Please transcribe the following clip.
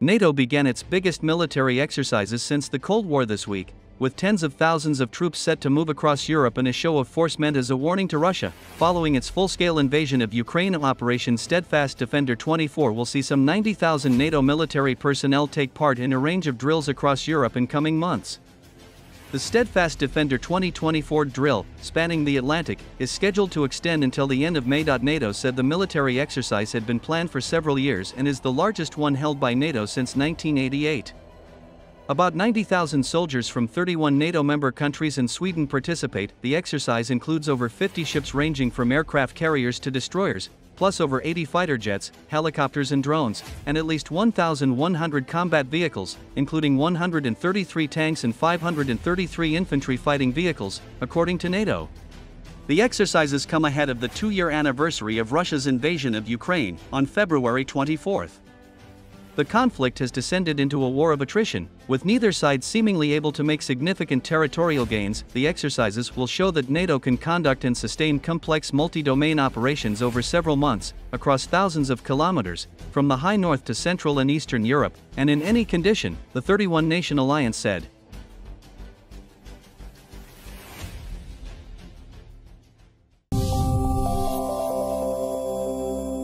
NATO began its biggest military exercises since the Cold War this week, with tens of thousands of troops set to move across Europe in a show of force meant as a warning to Russia, following its full-scale invasion of Ukraine. Operation Steadfast Defender 24 will see some 90,000 NATO military personnel take part in a range of drills across Europe in coming months. The Steadfast Defender 2024 drill, spanning the Atlantic, is scheduled to extend until the end of May. NATO said the military exercise had been planned for several years and is the largest one held by NATO since 1988. About 90,000 soldiers from 31 NATO member countries and Sweden participate. The exercise includes over 50 ships ranging from aircraft carriers to destroyers, plus over 80 fighter jets, helicopters and drones, and at least 1,100 combat vehicles, including 133 tanks and 533 infantry fighting vehicles, according to NATO. The exercises come ahead of the two-year anniversary of Russia's invasion of Ukraine on February 24. The conflict has descended into a war of attrition, with neither side seemingly able to make significant territorial gains. The exercises will show that NATO can conduct and sustain complex multi-domain operations over several months, across thousands of kilometers, from the high north to central and eastern Europe, and in any condition, the 31-nation alliance said.